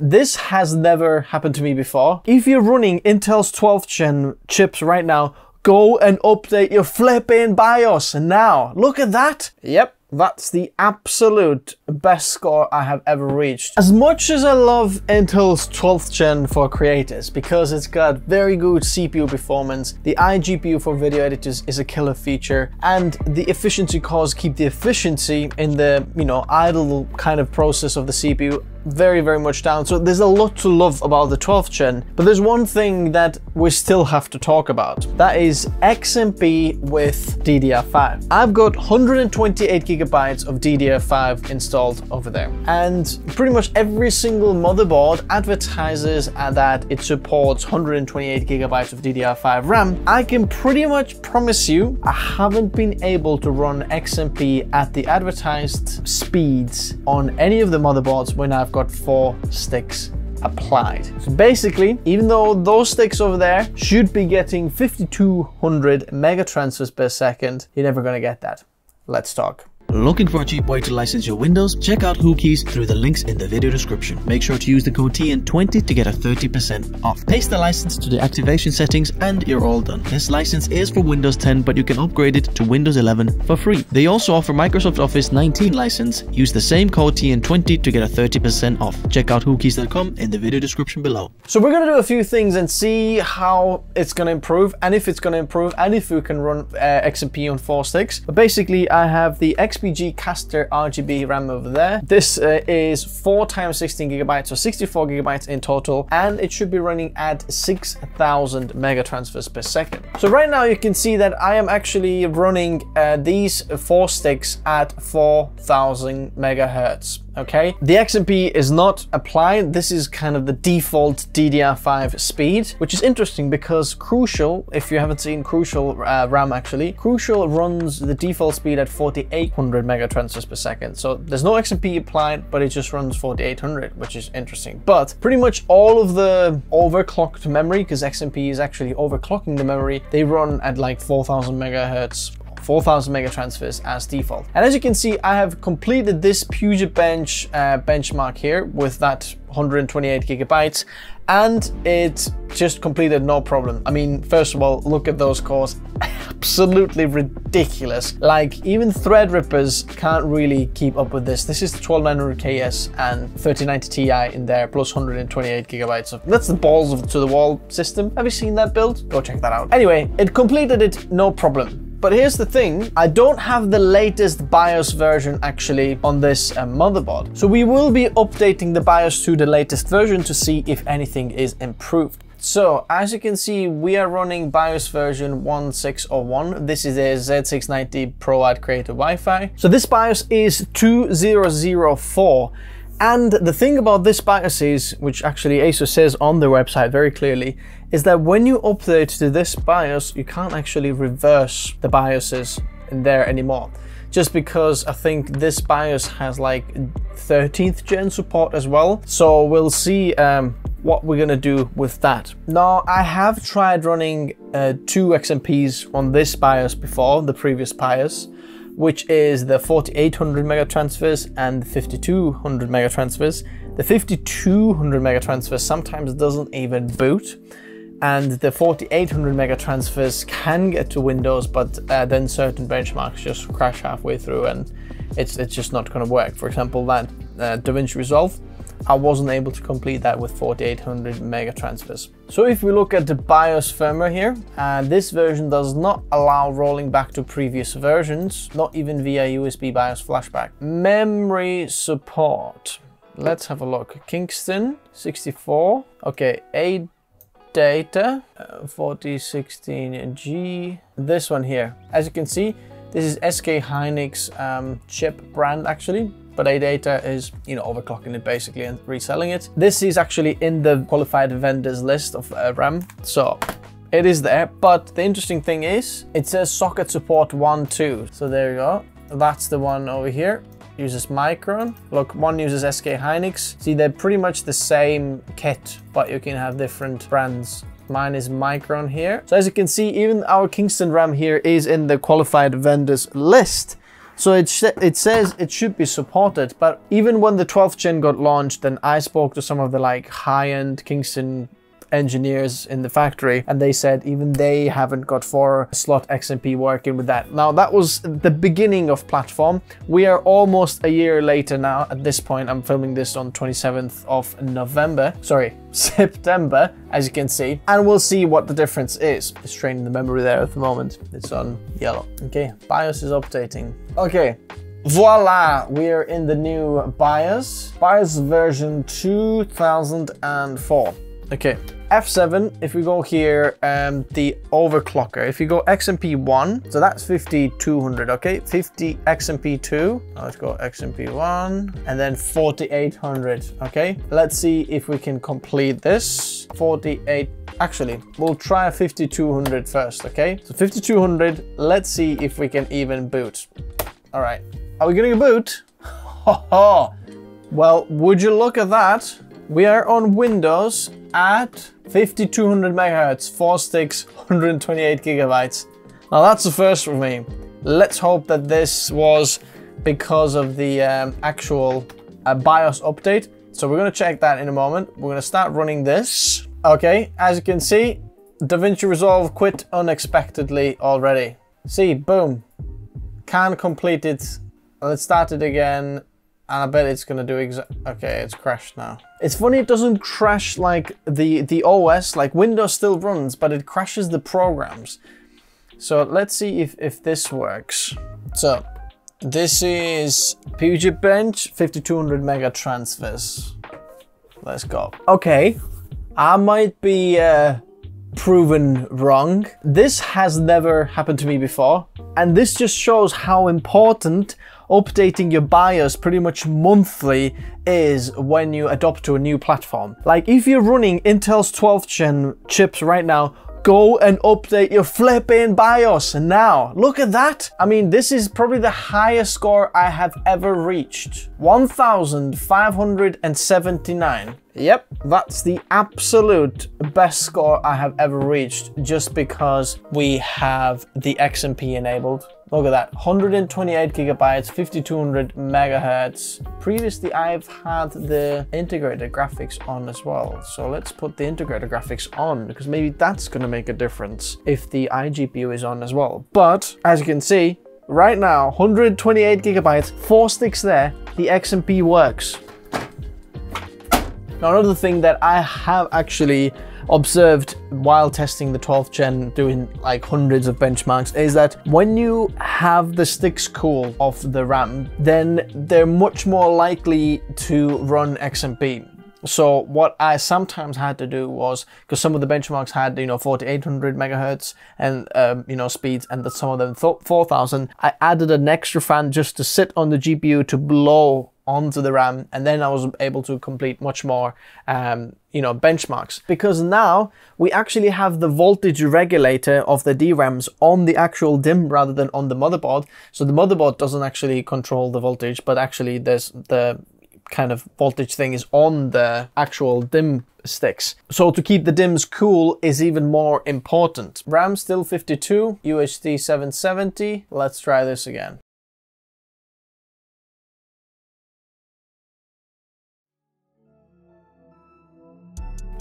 This has never happened to me before. If you're running Intel's 12th gen chips right now, go and update your flipping BIOS now. Look at that. Yep. That's the absolute best score I have ever reached. As much as I love Intel's 12th gen for creators, because it's got very good CPU performance, the iGPU for video editors is a killer feature, and the efficiency cores keep the efficiency in the, idle kind of process of the CPU very much down. So there's a lot to love about the 12th gen, but there's one thing that we still have to talk about. That is XMP with DDR5. I've got 128 gigabytes of DDR5 installed over there, and pretty much every single motherboard advertises that it supports 128 gigabytes of DDR5 RAM. I can pretty much promise you I haven't been able to run XMP at the advertised speeds on any of the motherboards when I've got 4 sticks applied. So basically, even though those sticks over there should be getting 5200 mega transfers per second, you're never going to get that. Let's talk. Looking for a cheap way to license your Windows? Check out Hookeys through the links in the video description. Make sure to use the code TN20 to get a 30% off. Paste the license to the activation settings and you're all done. This license is for Windows 10, but you can upgrade it to Windows 11 for free. They also offer Microsoft Office 19 license. Use the same code TN20 to get a 30% off. Check out Hookeys.com in the video description below. So we're going to do a few things and see how it's going to improve, and if it's going to improve, and if we can run XMP on 4 sticks. But basically, I have the XPG Caster RGB RAM over there. This is 4 times 16 gigabytes, so 64 gigabytes in total, and it should be running at 6,000 mega transfers per second. So right now you can see that I am actually running these 4 sticks at 4,000 megahertz. Okay, the XMP is not applied. This is kind of the default DDR5 speed, which is interesting because Crucial, if you haven't seen Crucial RAM actually, Crucial runs the default speed at 4,800 megatransfers per second. So there's no XMP applied, but it just runs 4,800, which is interesting. But pretty much all of the overclocked memory, because XMP is actually overclocking the memory, they run at like 4,000 megahertz 4,000 mega transfers as default. And as you can see, I have completed this PureBench benchmark here with that 128 gigabytes, and it just completed no problem. I mean, first of all, look at those cores. Absolutely ridiculous. Like, even Threadrippers can't really keep up with this. This is the 12900KS and 3090 Ti in there, plus 128 gigabytes of, that's the balls of to the wall system. Have you seen that build? Go check that out. Anyway, it completed it no problem. But here's the thing, I don't have the latest BIOS version actually on this motherboard. So we will be updating the BIOS to the latest version to see if anything is improved. So as you can see, we are running BIOS version 1601. This is a Z690 Pro Ad Creator Wi-Fi. So this BIOS is 2004. And the thing about this BIOS is, which actually ASUS says on their website very clearly, is that when you update to this BIOS, you can't actually reverse the BIOSes in there anymore. Just because I think this BIOS has like 13th gen support as well. So we'll see what we're gonna do with that. Now, I have tried running 2 XMPs on this BIOS before, the previous BIOS, which is the 4,800 mega transfers and the 5,200 mega transfers. The 5,200 mega transfers sometimes doesn't even boot, and the 4,800 mega transfers can get to Windows, but then certain benchmarks just crash halfway through, and it's just not going to work. For example, that DaVinci Resolve, I wasn't able to complete that with 4,800 mega transfers. So if we look at the BIOS firmware here, this version does not allow rolling back to previous versions, not even via USB BIOS flashback. Memory support. Let's have a look. Kingston, 64. Okay, ADATA, 4016G. This one here, as you can see, this is SK Hynix chip brand actually. But ADATA is, overclocking it basically and reselling it. This is actually in the qualified vendors list of RAM, so it is there. But the interesting thing is, it says socket support 1, 2. So there you go. That's the one over here. Uses Micron. Look, one uses SK Hynix. See, they're pretty much the same kit, but you can have different brands. Mine is Micron here. So as you can see, even our Kingston RAM here is in the qualified vendors list. So it says it should be supported, but even when the 12th gen got launched, then I spoke to some of the like high-end Kingston engineers in the factory, and they said even they haven't got 4-slot XMP working with that. Now that was the beginning of platform. We are almost a year later now at this point. I'm filming this on 27th of September, as you can see, and we'll see what the difference is. It's draining the memory there at the moment. It's on yellow. Okay, BIOS is updating. Okay. Voila, we are in the new BIOS. BIOS version 2004. Okay, F7, if we go here, the overclocker, if you go XMP1, so that's 5200, okay, 50 XMP2, let's go XMP1, and then 4800, okay. Let's see if we can complete this, 48, actually, we'll try 5200 first, okay. So 5200, let's see if we can even boot. All right, are we gonna boot? Well, would you look at that? We are on Windows at 5200 megahertz, 4 sticks, 128 gigabytes. Now that's the first for me. Let's hope that this was because of the actual BIOS update. So we're gonna check that in a moment. We're gonna start running this. Okay, as you can see, DaVinci Resolve quit unexpectedly already. See, boom, can complete it. Let's start it again. And I bet it's gonna do okay, it's crashed now. It's funny, it doesn't crash like the OS, like Windows still runs, but it crashes the programs. So let's see if this works. So this is PGBench 5200 mega transfers. Let's go. Okay, I might be proven wrong. This has never happened to me before. And this just shows how important updating your BIOS pretty much monthly is when you adopt to a new platform. Like if you're running Intel's 12th gen chips right now, go and update your flipping BIOS now. Look at that. I mean, this is probably the highest score I have ever reached. 1579. Yep, that's the absolute best score I have ever reached just because we have the XMP enabled. Look at that, 128 gigabytes, 5200 megahertz. Previously, I've had the integrated graphics on as well. So let's put the integrated graphics on because maybe that's gonna make a difference if the iGPU is on as well. But as you can see, right now, 128 gigabytes, 4 sticks there, the XMP works. Now, another thing that I have actually observed while testing the 12th gen, doing like hundreds of benchmarks, is that when you have the sticks cool of the RAM, then they're much more likely to run XMP. So what I sometimes had to do was, because some of the benchmarks had, you know, 4800 megahertz and, you know, speeds, and that some of them 4000, I added an extra fan just to sit on the GPU to blow onto the RAM, and then I was able to complete much more, you know, benchmarks. Because now we actually have the voltage regulator of the DRAMs on the actual DIMM rather than on the motherboard. So the motherboard doesn't actually control the voltage, but actually there's the kind of voltage thing is on the actual DIMM sticks. So to keep the DIMMs cool is even more important. RAM still 52, UHD 770. Let's try this again.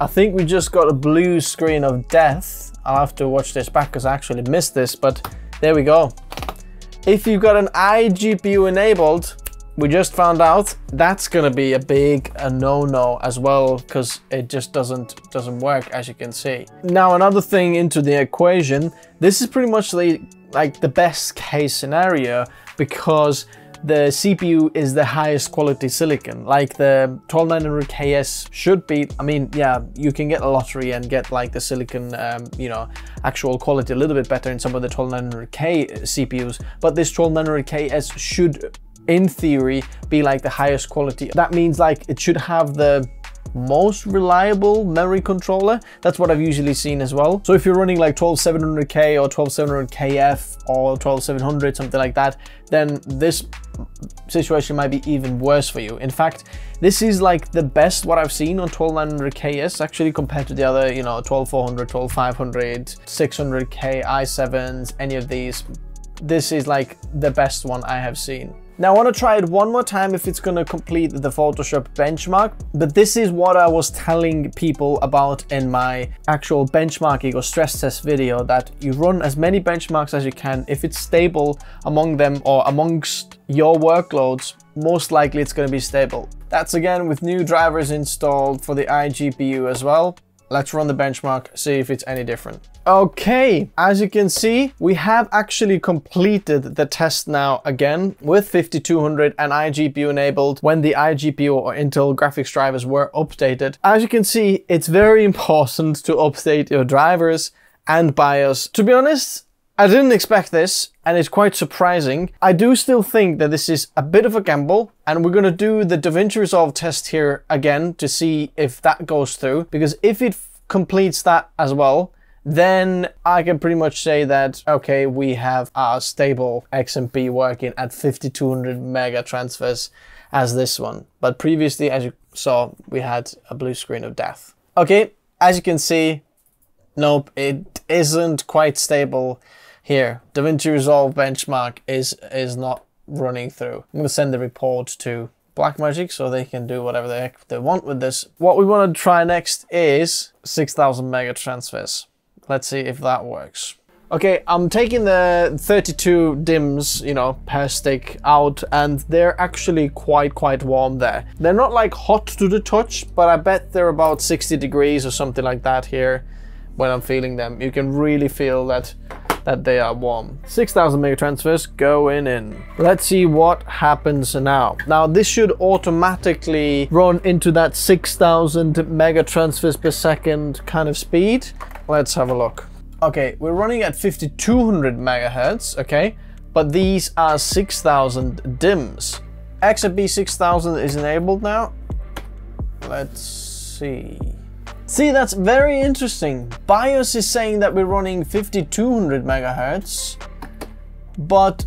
I think we just got a blue screen of death. I'll have to watch this back because I actually missed this, but there we go. If you've got an iGPU enabled, we just found out that's gonna be a big no-no as well, because it just doesn't work, as you can see. Now, another thing into the equation, this is pretty much like the best case scenario because the CPU is the highest quality silicon, like the 12900KS should be. I mean, yeah, you can get a lottery and get like the silicon, you know, actual quality a little bit better in some of the 12900K CPUs, but this 12900KS should, in theory, be like the highest quality. That means like it should have the most reliable memory controller. That's what I've usually seen as well. So if you're running like 12700K or 12700KF or 12700, something like that, then this situation might be even worse for you. In fact, this is like the best what I've seen on 12900KS actually compared to the other, you know, 12400, 12500, 600K, i7s, any of these. this is like the best one I have seen. Now I want to try it one more time if it's going to complete the Photoshop benchmark, but this is what I was telling people about in my actual benchmarking or stress test video, that you run as many benchmarks as you can. If it's stable among them or amongst your workloads, most likely it's going to be stable. That's again with new drivers installed for the iGPU as well. Let's run the benchmark, see if it's any different. Okay, as you can see, we have actually completed the test now again with 5200 and iGPU enabled when the iGPU or Intel graphics drivers were updated. As you can see, it's very important to update your drivers and BIOS. To be honest, I didn't expect this, and it's quite surprising. I do still think that this is a bit of a gamble, and we're going to do the DaVinci Resolve test here again to see if that goes through, because if it completes that as well, then I can pretty much say that, okay, we have our stable XMP working at 5200 mega transfers as this one. But previously, as you saw, we had a blue screen of death. Okay, as you can see, nope, it isn't quite stable here. DaVinci Resolve benchmark is not running through. I'm gonna send the report to Blackmagic so they can do whatever the heck they want with this. What we wanna try next is 6,000 mega transfers. Let's see if that works. Okay, I'm taking the 32 dims, you know, per stick out, and they're actually quite warm there. They're not like hot to the touch, but I bet they're about 60 degrees or something like that here. When I'm feeling them, you can really feel that they are warm. 6,000 mega transfers going in. Let's see what happens now. Now this should automatically run into that 6,000 mega transfers per second kind of speed. Let's have a look. Okay, we're running at 5,200 megahertz, okay? But these are 6,000 dims. XMP 6,000 is enabled now. Let's see. See, that's very interesting. BIOS is saying that we're running 5,200 megahertz, but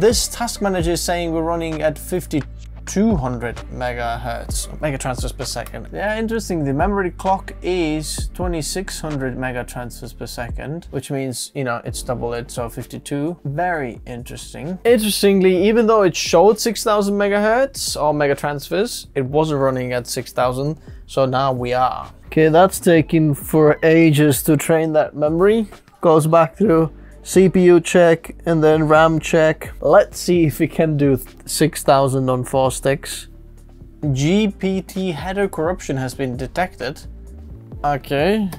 this task manager is saying we're running at 5,200 megahertz, mega transfers per second. Yeah, interesting. The memory clock is 2,600 mega transfers per second, which means, you know, it's double it, so 52. Very interesting. Interestingly, even though it showed 6,000 megahertz or mega transfers, it wasn't running at 6,000, so now we are. Okay, that's taking for ages to train that memory. Goes back through CPU check and then RAM check. Let's see if we can do 6,000 on 4 sticks. GPT header corruption has been detected. Okay.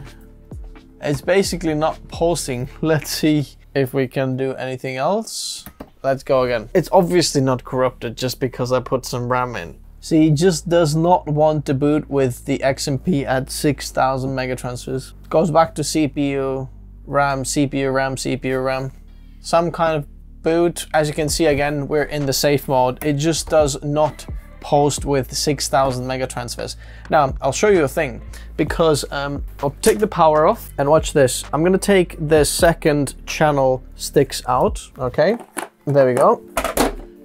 It's basically not posting. Let's see if we can do anything else. Let's go again. It's obviously not corrupted just because I put some RAM in. See, it just does not want to boot with the XMP at 6,000 mega transfers. Goes back to CPU, RAM, CPU, RAM, CPU, RAM. Some kind of boot. As you can see again, we're in the safe mode. It just does not post with 6,000 mega transfers. Now, I'll show you a thing, because I'll take the power off and watch this. I'm gonna take the second channel sticks out, okay? There we go.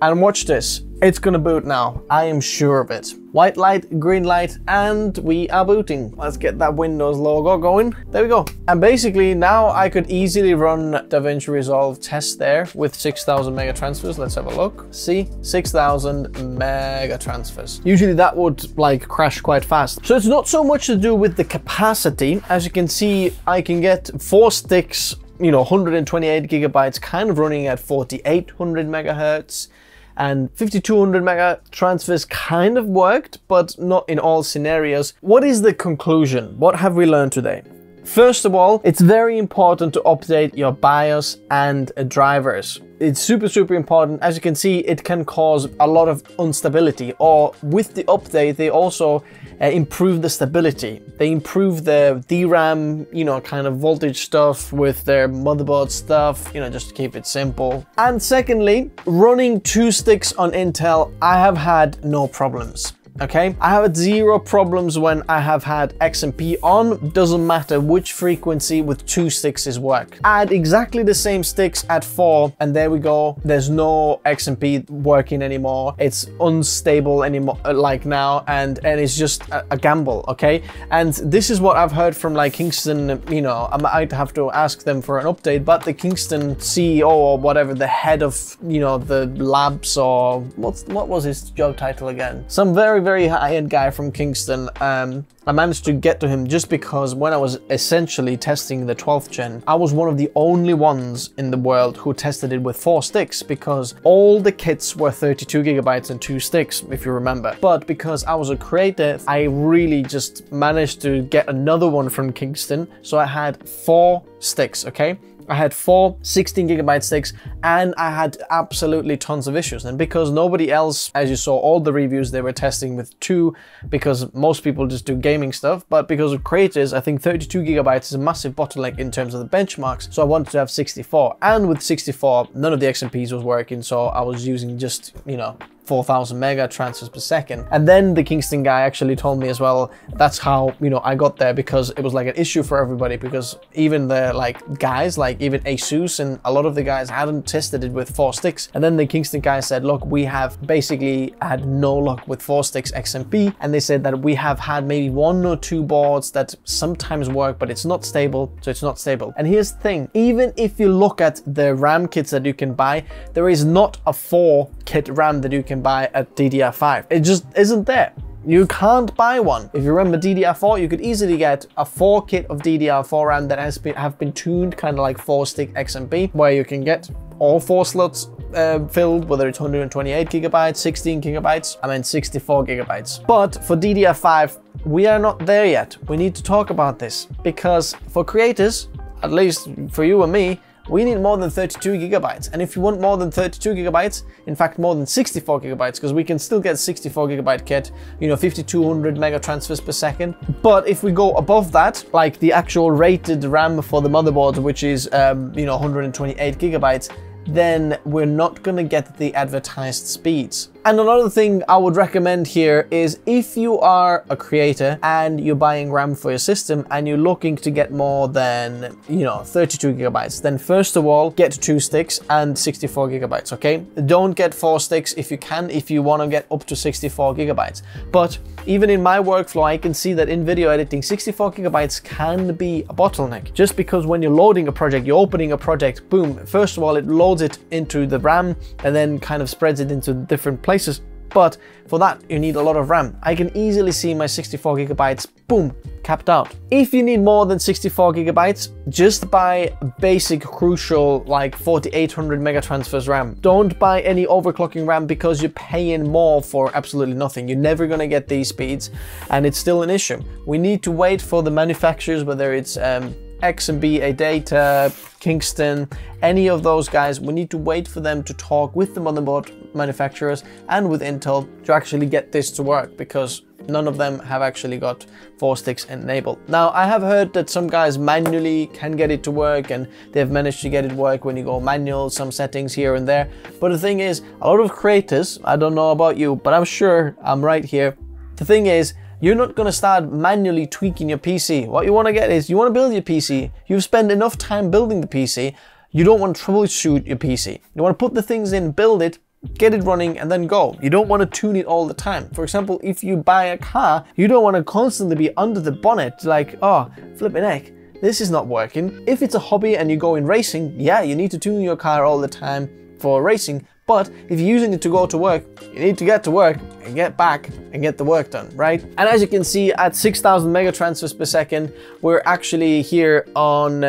And watch this, it's gonna boot now. I am sure of it. White light, green light, and we are booting. Let's get that Windows logo going. There we go. And basically now I could easily run DaVinci Resolve test there with 6,000 mega transfers. Let's have a look. See, 6,000 mega transfers. Usually that would like crash quite fast. So it's not so much to do with the capacity. As you can see, I can get 4 sticks, you know, 128 gigabytes kind of running at 4,800 megahertz. And 5,200 mega transfers kind of worked, but not in all scenarios. What is the conclusion? What have we learned today? First of all, it's very important to update your BIOS and drivers. It's super important. As you can see, it can cause a lot of instability, or with the update, they also improve the stability. They improve the DRAM, you know, kind of voltage stuff with their motherboard stuff, you know, just to keep it simple. And secondly, running 2 sticks on Intel, I have had no problems. okay? I have had zero problems when I have had XMP on, doesn't matter which frequency, with 2 sticks work. Add exactly the same sticks at 4 and there we go. There's no XMP working anymore. It's unstable anymore like now, and it's just a gamble, okay? And this is what I've heard from like Kingston, you know, I might have to ask them for an update, but the Kingston CEO or whatever, the head of, you know, the labs or what was his job title again? Some very, very high-end guy from Kingston. I managed to get to him just because when I was essentially testing the 12th gen, I was one of the only ones in the world who tested it with 4 sticks because all the kits were 32 gigabytes and 2 sticks, if you remember. But because I was a creator, I really just managed to get another one from Kingston. So I had 4 sticks, okay? I had 4 16 gigabyte sticks and I had absolutely tons of issues. And because nobody else, as you saw, all the reviews, they were testing with 2 because most people just do gaming stuff. But because of creators, I think 32 gigabytes is a massive bottleneck in terms of the benchmarks. So I wanted to have 64, and with 64, none of the XMPs was working. So I was using just, you know, 4,000 mega transfers per second. And then the Kingston guy actually told me as well, that's how, you know, I got there, because it was like an issue for everybody, because even the like guys, like even Asus and a lot of the guys hadn't tested it with 4 sticks. And then the Kingston guy said, look, we have basically had no luck with 4 sticks XMP. And they said that we have had maybe 1 or 2 boards that sometimes work, but it's not stable. So it's not stable. And here's the thing, even if you look at the RAM kits that you can buy, there is not a 4 kit RAM that you can buy at DDR5. It just isn't there. You can't buy one. If you remember DDR4, you could easily get a 4 kit of DDR4 RAM that has been, have been tuned kind of like 4 stick XMP, where you can get all 4 slots filled, whether it's 128 gigabytes, 16 gigabytes, I mean 64 gigabytes. But for DDR5, we are not there yet. We need to talk about this because for creators, at least for you and me, we need more than 32 gigabytes. And if you want more than 32 gigabytes, in fact, more than 64 gigabytes, because we can still get 64 gigabyte kit, you know, 5,200 mega transfers per second. But if we go above that, like the actual rated RAM for the motherboard, which is, you know, 128 gigabytes, then we're not going to get the advertised speeds. And another thing I would recommend here is if you are a creator and you're buying RAM for your system and you're looking to get more than, you know, 32 gigabytes, then first of all, get 2 sticks and 64 gigabytes, okay? Don't get 4 sticks if you can, if you want to get up to 64 gigabytes. But even in my workflow, I can see that in video editing, 64 gigabytes can be a bottleneck, just because when you're loading a project, you're opening a project, boom, first of all, it loads it into the RAM and then kind of spreads it into different places. But for that, you need a lot of RAM. I can easily see my 64 gigabytes, boom, capped out. If you need more than 64 gigabytes, just buy basic crucial like 4800 mega transfers RAM. Don't buy any overclocking RAM because you're paying more for absolutely nothing. You're never gonna get these speeds and it's still an issue. We need to wait for the manufacturers, whether it's XMB, ADATA, Kingston, any of those guys. We need to wait for them to talk with the motherboard manufacturers and with Intel to actually get this to work, because none of them have actually got 4 sticks enabled. Now, I have heard that some guys manually can get it to work and they've managed to get it work when you go manual, some settings here and there. But the thing is, a lot of creators, I don't know about you, but I'm sure I'm right here. The thing is, you're not going to start manually tweaking your PC. What you want to get is, you want to build your PC. You've spent enough time building the PC. You don't want to troubleshoot your PC. You want to put the things in, build it, get it running, and then go. You don't want to tune it all the time. For example, if you buy a car, you don't want to constantly be under the bonnet like, oh, flipping heck, this is not working. If it's a hobby and you go in racing, yeah, you need to tune your car all the time for racing. But if you're using it to go to work, you need to get to work and get back and get the work done, right? And as you can see, at 6,000 mega transfers per second, we're actually here on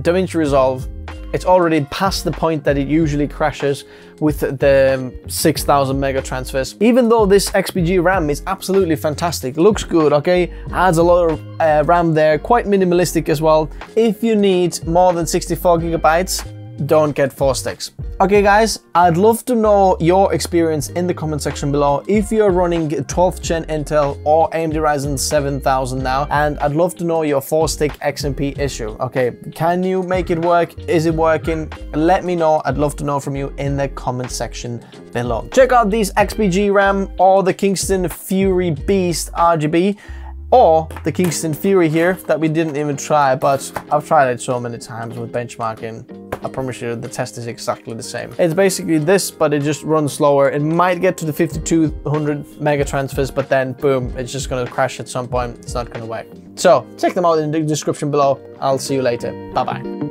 DaVinci Resolve. It's already past the point that it usually crashes with the 6,000 mega transfers. Even though this XPG RAM is absolutely fantastic, looks good, okay? Adds a lot of RAM there, quite minimalistic as well. If you need more than 64 gigabytes, don't get four sticks. Okay guys, I'd love to know your experience in the comment section below if you're running 12th Gen Intel or AMD Ryzen 7000 now, and I'd love to know your 4-stick XMP issue. Okay, can you make it work? Is it working? Let me know. I'd love to know from you in the comment section below. Check out these XPG RAM or the Kingston Fury Beast RGB, or the Kingston Fury here that we didn't even try, but I've tried it so many times with benchmarking. I promise you the test is exactly the same. It's basically this, but it just runs slower. It might get to the 5200 mega transfers, but then boom, it's just gonna crash at some point. It's not gonna work. So check them out in the description below. I'll see you later. Bye-bye.